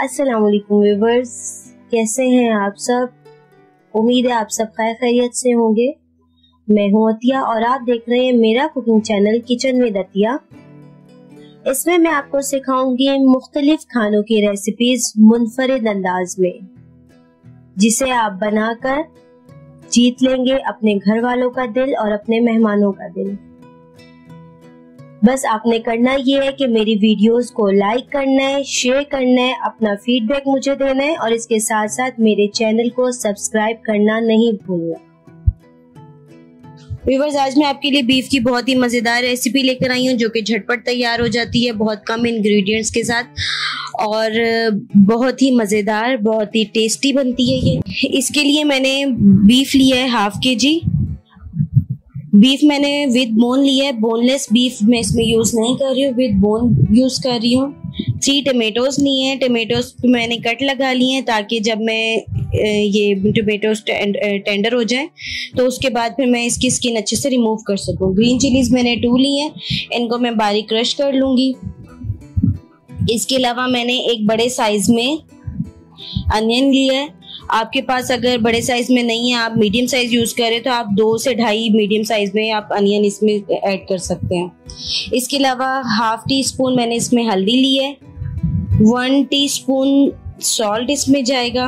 अस्सलामुअलैकुम व्यूवर्स, कैसे हैं आप सब। उम्मीद है आप सब खैर खैरियत से होंगे। मैं हूं अतिया और आप देख रहे हैं मेरा cooking channel kitchen with Atiya. इसमें मैं आपको सिखाऊंगी मुख्तलिफ खानों की रेसिपीज मुनफरिद अंदाज में, जिसे आप बनाकर जीत लेंगे अपने घर वालों का दिल और अपने मेहमानों का दिल। बस आपने करना ये है कि मेरी वीडियोस को लाइक करना है, शेयर करना है, अपना फीडबैक मुझे देना है और इसके साथ साथ मेरे चैनल को सब्सक्राइब करना नहीं भूलना। व्यूअर्स, आज मैं आपके लिए बीफ की बहुत ही मज़ेदार रेसिपी लेकर आई हूँ जो कि झटपट तैयार हो जाती है बहुत कम इंग्रेडिएंट्स के साथ और बहुत ही मज़ेदार, बहुत ही टेस्टी बनती है ये। इसके लिए मैंने बीफ लिया है हाफ के जी। बीफ मैंने विद बोन लिया है, बोनलेस बीफ मैं इसमें यूज़ नहीं कर रही हूँ, विद बोन यूज़ कर रही हूँ। 3 टमेटोज़ लिए हैं, टमेटोज़ पे मैंने कट लगा लिए हैं ताकि जब मैं ये टमेटोज़ टेंडर हो जाए तो उसके बाद फिर मैं इसकी स्किन अच्छे से रिमूव कर सकूँ। ग्रीन चिलीज़ मैंने 2 ली हैं, इनको मैं बारीक क्रश कर लूँगी। इसके अलावा मैंने एक बड़े साइज़ में अनियन लिया है। आपके पास अगर बड़े साइज में नहीं है, आप मीडियम साइज यूज करें तो आप 2 से 2.5 मीडियम साइज में आप अनियन इसमें ऐड कर सकते हैं। इसके अलावा हाफ टीस्पून मैंने इसमें हल्दी ली है, 1 टीस्पून सॉल्ट इसमें जाएगा,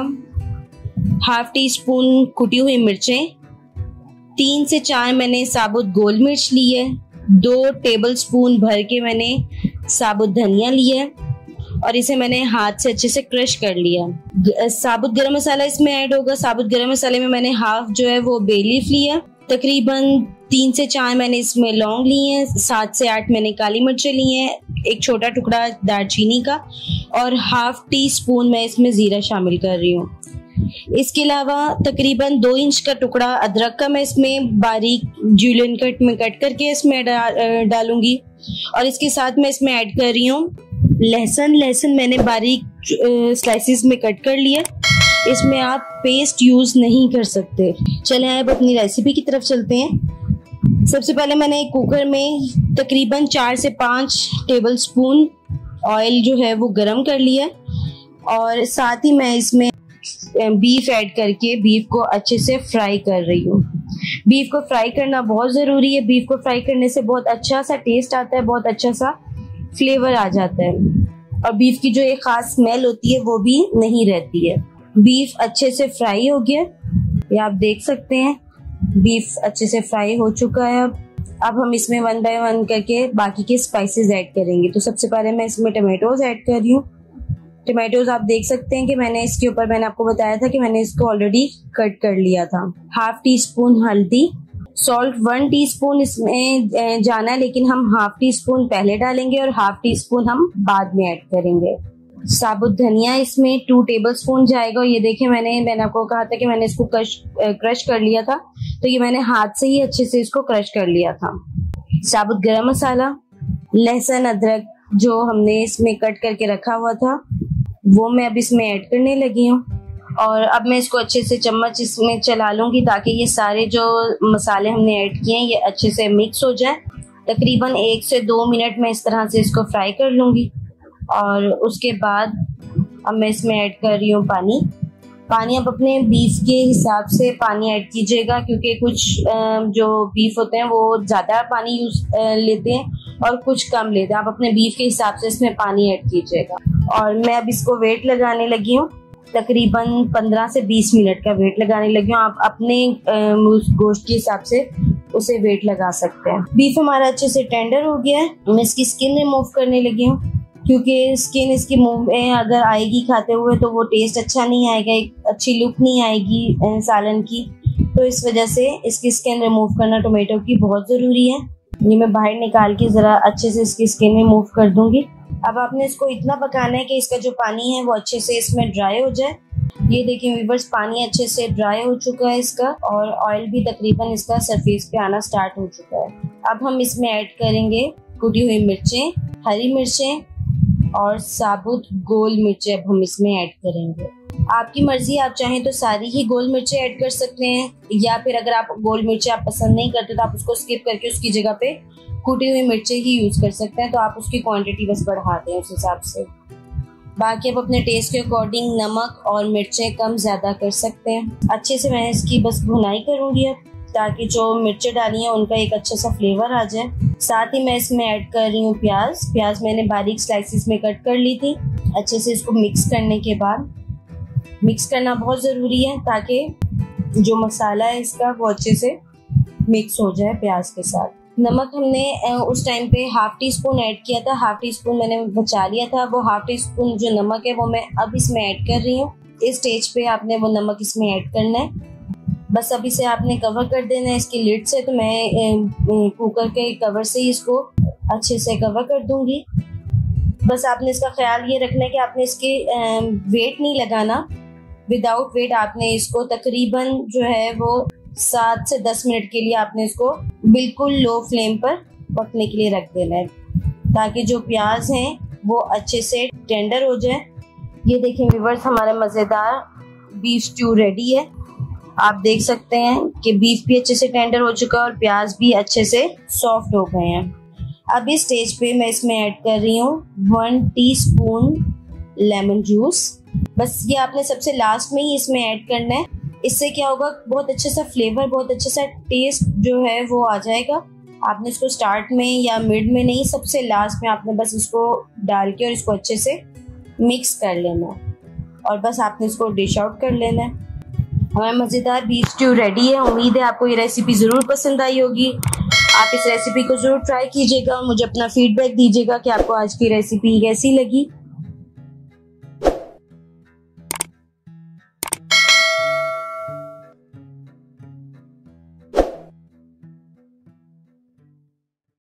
हाफ टीस्पून कुटी हुई मिर्चें, 3 से 4 मैंने साबुत गोल मिर्च ली है, 2 टेबलस्पून भर के मैंने साबुत धनिया लिया है और इसे मैंने हाथ से अच्छे से क्रश कर लिया। साबुत गरम मसाला इसमें ऐड होगा। साबुत गरम मसाले में मैंने हाफ जो है वो बे लीफ लिया, तकरीबन 3 से 4 मैंने इसमें लौंग ली हैं, 7 से 8 मैंने काली मिर्चें ली हैं, एक छोटा टुकड़ा दालचीनी का और हाफ टी स्पून मैं इसमें जीरा शामिल कर रही हूँ। इसके अलावा तकरीबन 2 इंच का टुकड़ा अदरक का मैं इसमें बारीक जुलियन कट में कट करके इसमें डालूंगी और इसके साथ मैं इसमें ऐड कर रही हूँ लहसुन। लहसुन मैंने बारीक स्लाइसेस में कट कर लिया, इसमें आप पेस्ट यूज नहीं कर सकते। चलें अब अपनी रेसिपी की तरफ चलते हैं। सबसे पहले मैंने एक कुकर में तकरीबन 4 से 5 टेबलस्पून ऑयल जो है वो गरम कर लिया और साथ ही मैं इसमें बीफ ऐड करके बीफ को अच्छे से फ्राई कर रही हूँ। बीफ को फ्राई करना बहुत ज़रूरी है। बीफ को फ्राई करने से बहुत अच्छा सा टेस्ट आता है, बहुत अच्छा सा फ्लेवर आ जाता है और बीफ की जो एक खास स्मेल होती है वो भी नहीं रहती है। बीफ अच्छे से फ्राई हो गया, ये आप देख सकते हैं बीफ अच्छे से फ्राई हो चुका है। अब हम इसमें 1 by 1 करके बाकी के स्पाइसेस ऐड करेंगे। तो सबसे पहले मैं इसमें टमाटोज ऐड कर रही हूँ। टमाटोज आप देख सकते हैं कि मैंने इसके ऊपर मैंने आपको बताया था कि मैंने इसको ऑलरेडी कट कर लिया था। हाफ टी स्पून हल्दी, सॉल्ट 1 टीस्पून इसमें जाना है लेकिन हम हाफ टीस्पून पहले डालेंगे और हाफ टीस्पून हम बाद में ऐड करेंगे। साबुत धनिया इसमें 2 टेबलस्पून जाएगा। ये देखिए मैंने आपको कहा था कि मैंने इसको क्रश कर लिया था, तो ये मैंने हाथ से ही अच्छे से इसको क्रश कर लिया था। साबुत गरम मसाला, लहसुन अदरक जो हमने इसमें कट करके रखा हुआ था वो मैं अब इसमें ऐड करने लगी हूँ और अब मैं इसको अच्छे से चम्मच इसमें चला लूँगी ताकि ये सारे जो मसाले हमने ऐड किए हैं ये अच्छे से मिक्स हो जाए। तकरीबन 1 से 2 मिनट मैं इस तरह से इसको फ्राई कर लूँगी और उसके बाद अब मैं इसमें ऐड कर रही हूँ पानी। पानी आप अपने बीफ के हिसाब से पानी ऐड कीजिएगा क्योंकि कुछ जो बीफ होते हैं वो ज़्यादा पानी यूज लेते हैं और कुछ कम लेते हैं। आप अपने बीफ के हिसाब से इसमें पानी ऐड कीजिएगा और मैं अब इसको वेट लगाने लगी हूँ, तकरीबन 15 से 20 मिनट का वेट लगाने लगी हूँ। आप अपने गोश्त के हिसाब से उसे वेट लगा सकते हैं। बीफ हमारा अच्छे से टेंडर हो गया है, मैं इसकी स्किन रिमूव करने लगी हूँ क्योंकि स्किन इसकी मुंह में अगर आएगी खाते हुए तो वो टेस्ट अच्छा नहीं आएगा, एक अच्छी लुक नहीं आएगी सालन की, तो इस वजह से इसकी स्किन रिमूव करना टोमेटो की बहुत ज़रूरी है। ये मैं बाहर निकाल के ज़रा अच्छे से इसकी स्किन रिमूव कर दूँगी। अब आपने इसको इतना पकाना है कि इसका जो पानी है वो अच्छे से इसमें ड्राई हो जाए। ये देखिए व्यूअर्स, पानी अच्छे से ड्राई हो चुका है इसका और ऑयल भी तकरीबन इसका सरफेस पे आना स्टार्ट हो चुका है। अब हम इसमें ऐड करेंगे कुटी हुई मिर्चें, हरी मिर्चें और साबुत गोल मिर्चें अब हम इसमें ऐड करेंगे। आपकी मर्जी, आप चाहें तो सारी ही गोल मिर्चें ऐड कर सकते हैं, या फिर अगर आप गोल मिर्चें आप पसंद नहीं करते तो आप उसको स्किप करके उसकी जगह पे कूटी हुई मिर्चें ही यूज़ कर सकते हैं। तो आप उसकी क्वांटिटी बस बढ़ा दें उस हिसाब से। बाकी आप अपने टेस्ट के अकॉर्डिंग नमक और मिर्चें कम ज़्यादा कर सकते हैं। अच्छे से मैं इसकी बस भुनाई करूँगी अब, ताकि जो मिर्चें डाली हैं उनका एक अच्छा सा फ्लेवर आ जाए। साथ ही मैं इसमें ऐड कर रही हूँ प्याज। प्याज मैंने बारीक स्लाइसिस में कट कर ली थी। अच्छे से इसको मिक्स करने के बाद, मिक्स करना बहुत ज़रूरी है ताकि जो मसाला है इसका वो अच्छे से मिक्स हो जाए प्याज के साथ। नमक हमने उस टाइम पे हाफ टी स्पून ऐड किया था, हाफ टी स्पून मैंने बचा लिया था। वो हाफ टी स्पून जो नमक है वो मैं अब इसमें ऐड कर रही हूँ। इस स्टेज पे आपने वो नमक इसमें ऐड करना है, बस अभी से आपने कवर कर देना है इसकी लिड से। तो मैं कुकर के कवर से ही इसको अच्छे से कवर कर दूंगी। बस आपने इसका ख्याल ये रखना है कि आपने इसकी वेट नहीं लगाना। विदाउट वेट आपने इसको तकरीबन जो है वो 7 से 10 मिनट के लिए आपने इसको बिल्कुल लो फ्लेम पर पकने के लिए रख देना है, ताकि जो प्याज हैं वो अच्छे से टेंडर हो जाए। ये देखिए व्यूअर्स, हमारा मज़ेदार बीफ स्ट्यू रेडी है। आप देख सकते हैं कि बीफ भी अच्छे से टेंडर हो चुका है और प्याज भी अच्छे से सॉफ्ट हो गए हैं। अब इस स्टेज पे मैं इसमें ऐड कर रही हूँ 1 टीस्पून लेमन जूस। बस ये आपने सबसे लास्ट में ही इसमें ऐड करना है। इससे क्या होगा, बहुत अच्छे सा फ्लेवर, बहुत अच्छा सा टेस्ट जो है वो आ जाएगा। आपने इसको स्टार्ट में या मिड में नहीं, सबसे लास्ट में आपने बस इसको डाल के और इसको अच्छे से मिक्स कर लेना है और बस आपने इसको डिश आउट कर लेना है। हमारा मज़ेदार बीफ स्ट्यू रेडी है। उम्मीद है आपको ये रेसिपी ज़रूर पसंद आई होगी। आप इस रेसिपी को ज़रूर ट्राई कीजिएगा और मुझे अपना फीडबैक दीजिएगा कि आपको आज की रेसिपी कैसी लगी।